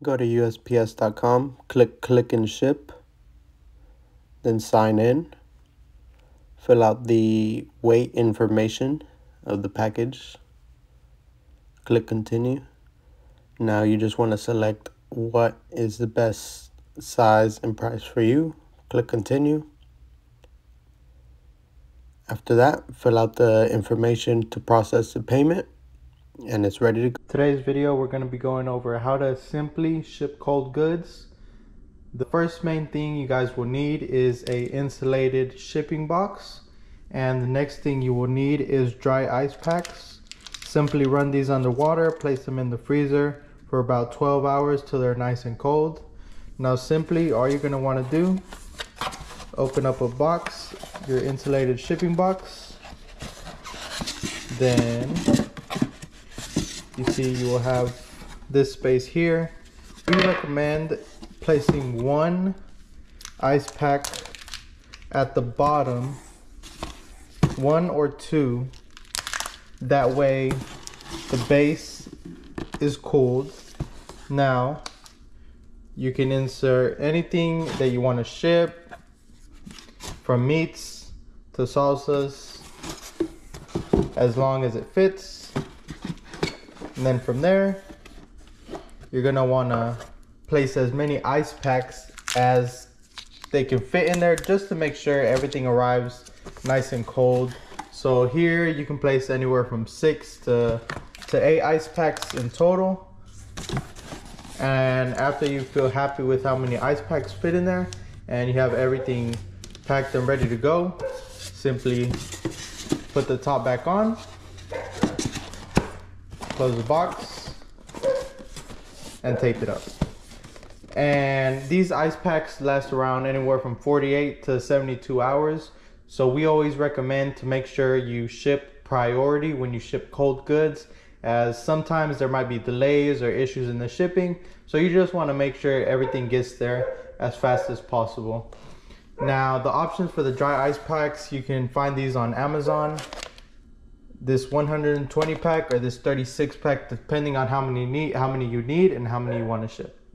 Go to USPS.com, click and ship, then sign in, fill out the weight information of the package, click continue. Now you just want to select what is the best size and price for you, click continue. After that, fill out the information to process the payment. And it's ready to go. Today's video, we're going to be going over how to simply ship cold goods. The first main thing you guys will need is a insulated shipping box, and the next thing you will need is dry ice packs. Simply run these underwater, place them in the freezer for about 12 hours till they're nice and cold. Now simply all you're going to want to do, open up a box, your insulated shipping box, then you see you will have this space here. We recommend placing one ice pack at the bottom, one or two. That way the base is cooled. Now you can insert anything that you want to ship, from meats to salsas, as long as it fits. And then from there, you're gonna wanna place as many ice packs as they can fit in there, just to make sure everything arrives nice and cold. So here you can place anywhere from 6 to 8 ice packs in total. And after you feel happy with how many ice packs fit in there and you have everything packed and ready to go, simply put the top back on. Close the box and tape it up. And these ice packs last around anywhere from 48 to 72 hours. So we always recommend to make sure you ship priority when you ship cold goods, as sometimes there might be delays or issues in the shipping. So you just want to make sure everything gets there as fast as possible. Now the options for the dry ice packs, you can find these on Amazon. This 120 pack or this 36 pack, depending on how many you need and how many you want to ship.